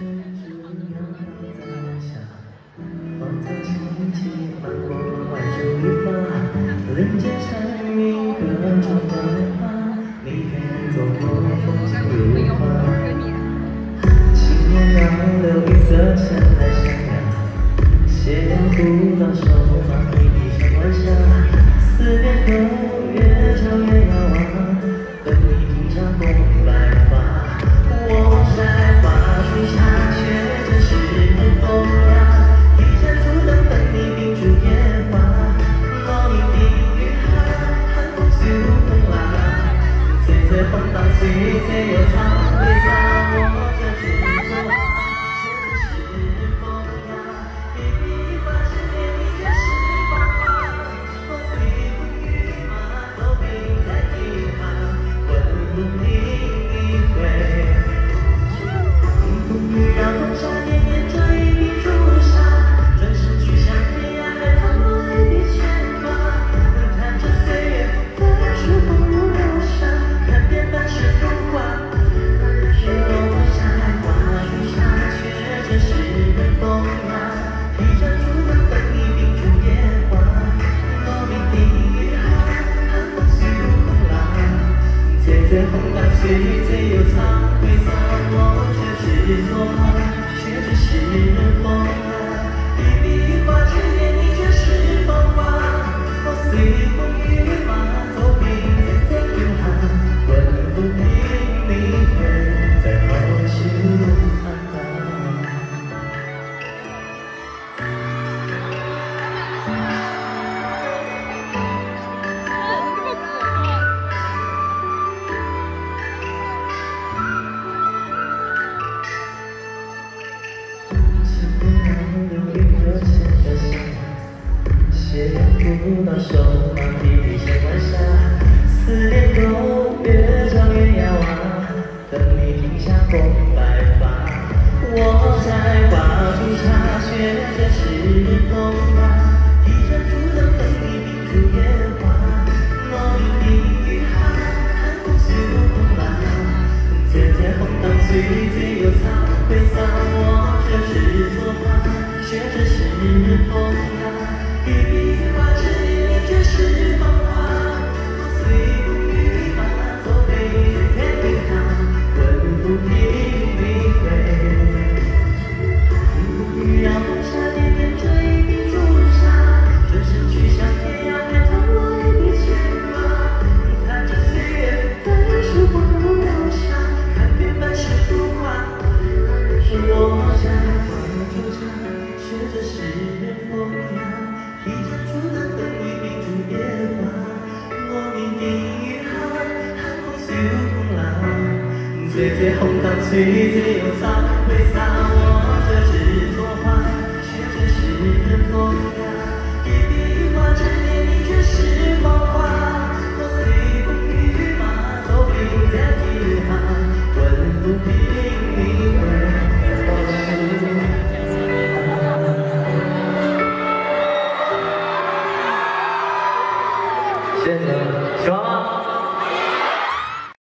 醉醉有草，挥洒我这栀子花，学着诗人风雅。